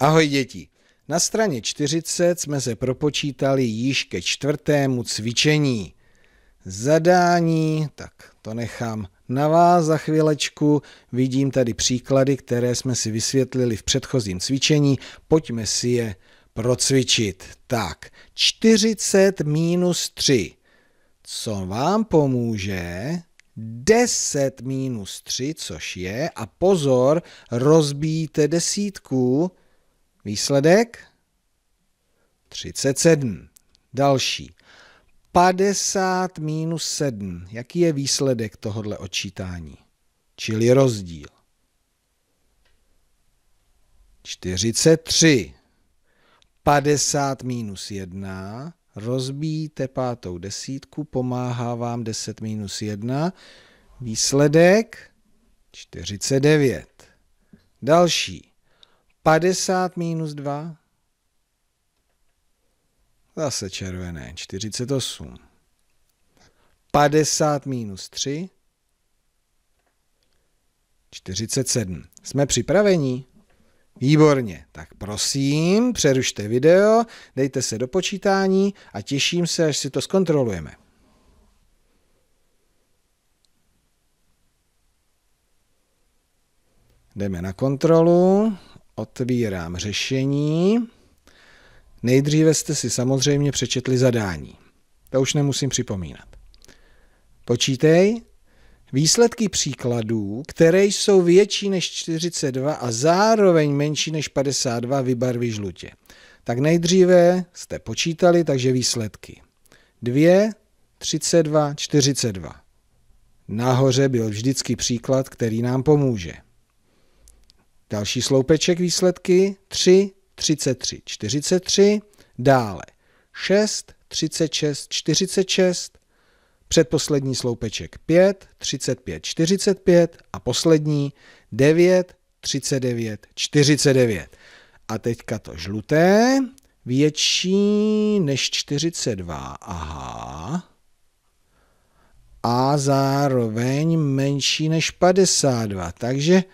Ahoj děti, na straně 40 jsme se propočítali již ke čtvrtému cvičení. Zadání, tak to nechám na vás za chvílečku, vidím tady příklady, které jsme si vysvětlili v předchozím cvičení, pojďme si je procvičit. Tak, 40 minus 3, co vám pomůže? 10 minus 3, což je, a pozor, rozbijte desítku, výsledek 37. Další. 50 minus 7. Jaký je výsledek tohohle odčítání? Čili rozdíl. 43. 50 minus 1. Rozbíjte pátou desítku, pomáhá vám 10 minus 1. Výsledek 49. Další. 50 minus 2. Zase červené, 48. 50 minus 3. 47. Jsme připraveni? Výborně. Tak prosím, přerušte video, dejte se do počítání a těším se, až si to zkontrolujeme. Jdeme na kontrolu. Otvírám řešení. Nejdříve jste si samozřejmě přečetli zadání. To už nemusím připomínat. Počítej. Výsledky příkladů, které jsou větší než 42 a zároveň menší než 52, vybarví žlutě. Tak nejdříve jste počítali, takže výsledky. 2, 32, 42. Nahoře byl vždycky příklad, který nám pomůže. Další sloupeček výsledky 3, 33, 43, dále 6, 36, 46, předposlední sloupeček 5, 35, 45 a poslední 9, 39, 49. A teďka to žluté, větší než 42, aha, a zároveň menší než 52, takže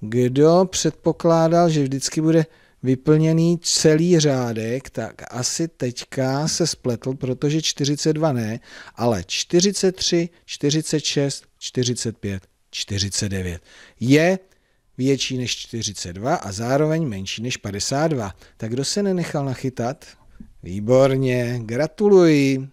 kdo předpokládal, že vždycky bude vyplněný celý řádek, tak asi teďka se spletl, protože 42 ne, ale 43, 46, 45, 49 je větší než 42 a zároveň menší než 52. Tak kdo se nenechal nachytat? Výborně, gratuluji.